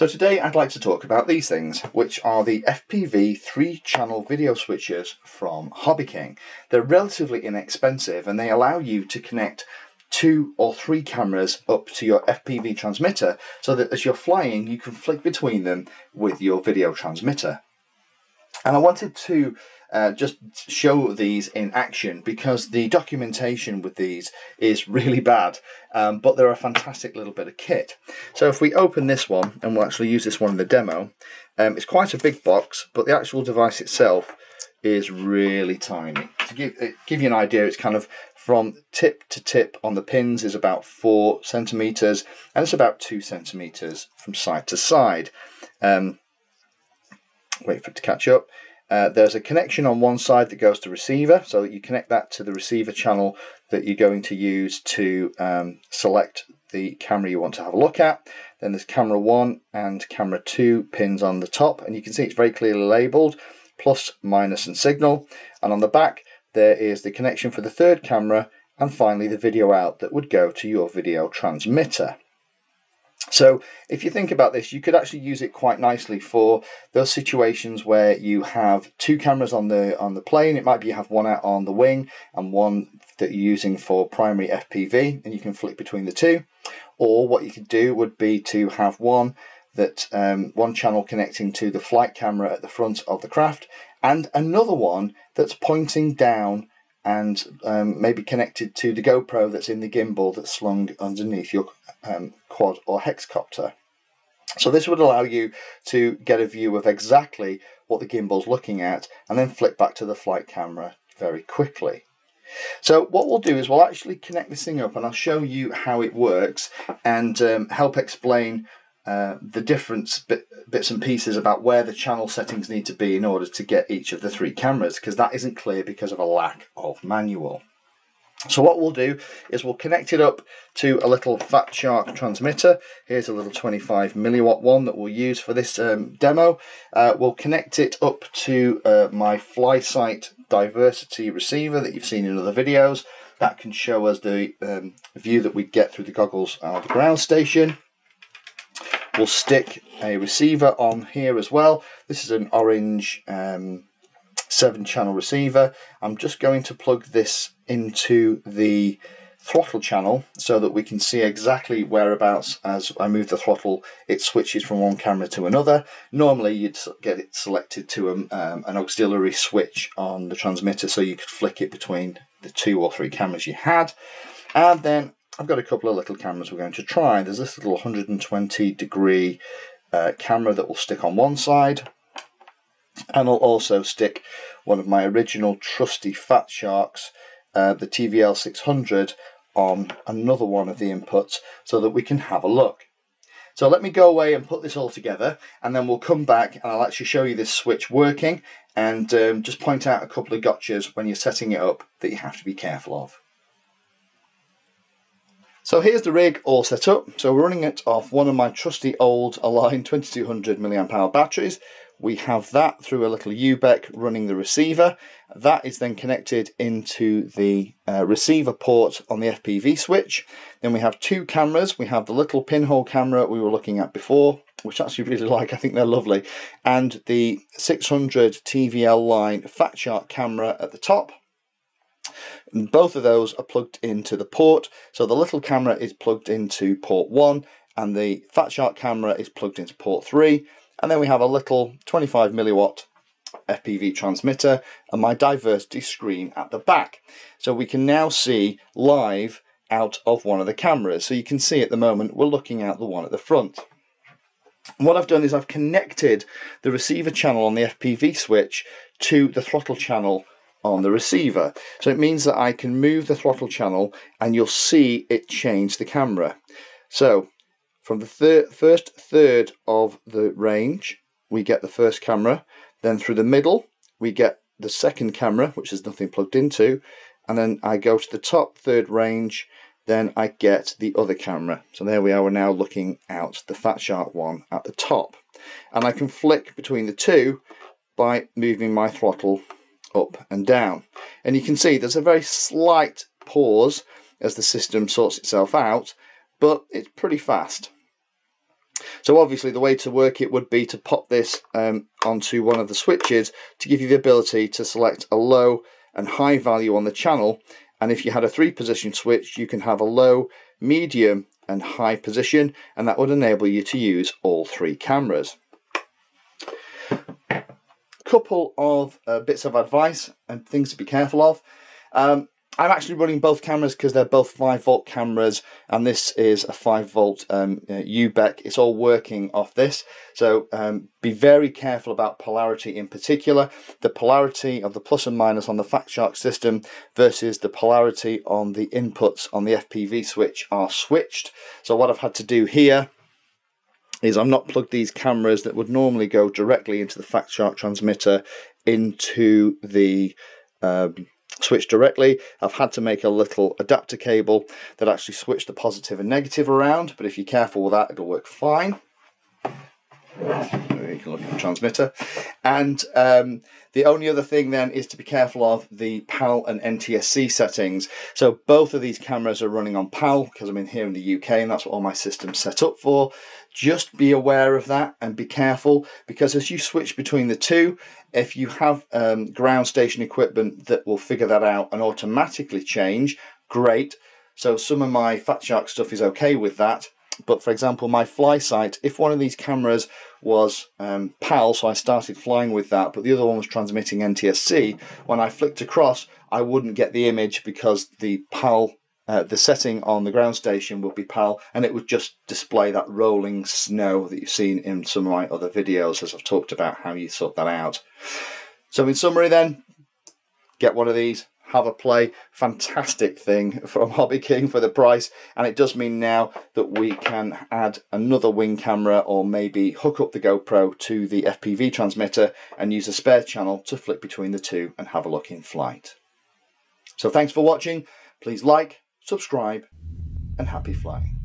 So today I'd like to talk about these things, which are the FPV 3-channel video switchers from HobbyKing. They're relatively inexpensive and they allow you to connect 2 or 3 cameras up to your FPV transmitter so that as you're flying you can flick between them with your video transmitter. And I wanted to just show these in action because the documentation with these is really bad, but they're a fantastic little bit of kit. So if we open this one, and we'll actually use this one in the demo, it's quite a big box, but the actual device itself is really tiny. To give you an idea, it's kind of from tip to tip on the pins is about 4 centimeters, and it's about 2 centimeters from side to side. Wait for it to catch up. There's a connection on one side that goes to receiver, so that you connect that to the receiver channel that you're going to use to select the camera you want to have a look at. Then there's camera 1 and camera 2 pins on the top, and you can see it's very clearly labeled, plus, minus and signal. And on the back there is the connection for the 3rd camera, and finally the video out that would go to your video transmitter. So if you think about this, you could actually use it quite nicely for those situations where you have 2 cameras on the plane. It might be you have one out on the wing and one that you're using for primary FPV, and you can flip between the 2. Or what you could do would be to have one channel connecting to the flight camera at the front of the craft, and another one that's pointing down and maybe connected to the GoPro that's in the gimbal that's slung underneath your quad or hexcopter. So this would allow you to get a view of exactly what the gimbal's looking at and then flip back to the flight camera very quickly. So what we'll do is we'll actually connect this thing up and I'll show you how it works and help explain the different bits and pieces about where the channel settings need to be in order to get each of the 3 cameras, because that isn't clear because of a lack of manual. So what we'll do is we'll connect it up to a little Fat Shark transmitter. Here's a little 25 milliwatt one that we'll use for this demo. We'll connect it up to my FlySight diversity receiver that you've seen in other videos. That can show us the view that we get through the goggles at the ground station. We'll stick a receiver on here as well. This is an orange 7-channel receiver. I'm just going to plug this into the throttle channel so that we can see exactly whereabouts as I move the throttle it switches from one camera to another. Normally you'd get it selected to an auxiliary switch on the transmitter so you could flick it between the 2 or 3 cameras you had. And then I've got a couple of little cameras we're going to try. There's this little 120-degree camera that will stick on one side, and I'll also stick one of my original trusty Fat Sharks, the TVL 600, on another one of the inputs so that we can have a look. So let me go away and put this all together, and then we'll come back and I'll actually show you this switch working and just point out a couple of gotchas when you're setting it up that you have to be careful of. So here's the rig all set up. So we're running it off one of my trusty old Align 2200 mAh batteries. We have that through a little UBEC running the receiver. That is then connected into the receiver port on the FPV switch. Then we have 2 cameras. We have the little pinhole camera we were looking at before, which I actually really like. I think they're lovely. And the 600 TVL line Fat Shark camera at the top. Both of those are plugged into the port, so the little camera is plugged into port 1 and the Fat Shark camera is plugged into port 3, and then we have a little 25 milliwatt FPV transmitter and my diversity screen at the back. So we can now see live out of one of the cameras. So you can see at the moment we're looking out the one at the front. And what I've done is I've connected the receiver channel on the FPV switch to the throttle channel on the receiver, so it means that I can move the throttle channel and you'll see it change the camera. So from the first third of the range we get the 1st camera, then through the middle we get the 2nd camera, which is nothing plugged into, and then I go to the top 3rd range, then I get the other camera. So there we are, we're now looking out the Fat Shark one at the top, and I can flick between the 2 by moving my throttle up and down, and you can see there's a very slight pause as the system sorts itself out, but it's pretty fast. So obviously the way to work it would be to pop this onto one of the switches to give you the ability to select a low and high value on the channel. And if you had a 3-position switch, you can have a low, medium and high position, and that would enable you to use all 3 cameras. Couple of bits of advice and things to be careful of. I'm actually running both cameras because they're both 5-volt cameras, and this is a 5-volt UBEC. It's all working off this, so be very careful about polarity in particular. The polarity of the plus and minus on the Fat Shark system versus the polarity on the inputs on the FPV switch are switched. So what I've had to do here is I've not plugged these cameras that would normally go directly into the Fat Shark transmitter into the switch directly. I've had to make a little adapter cable that actually switched the positive and negative around, but if you're careful with that, it'll work fine. You can look at the transmitter. And the only other thing then is to be careful of the PAL and NTSC settings. So both of these cameras are running on PAL because I'm in here in the UK and that's what all my system's set up for. Just be aware of that and be careful, because as you switch between the two, if you have ground station equipment that will figure that out and automatically change, great. So some of my Fat Shark stuff is okay with that. But for example, my FlySight, if one of these cameras was PAL, so I started flying with that, but the other one was transmitting NTSC, when I flicked across, I wouldn't get the image because the PAL, the setting on the ground station would be PAL, and it would just display that rolling snow that you've seen in some of my other videos, as I've talked about how you sort that out. So in summary then, get one of these. Have a play. Fantastic thing from HobbyKing for the price, and it does mean now that we can add another wing camera or maybe hook up the GoPro to the FPV transmitter and use a spare channel to flip between the two and have a look in flight. So thanks for watching. Please like, subscribe, and happy flying.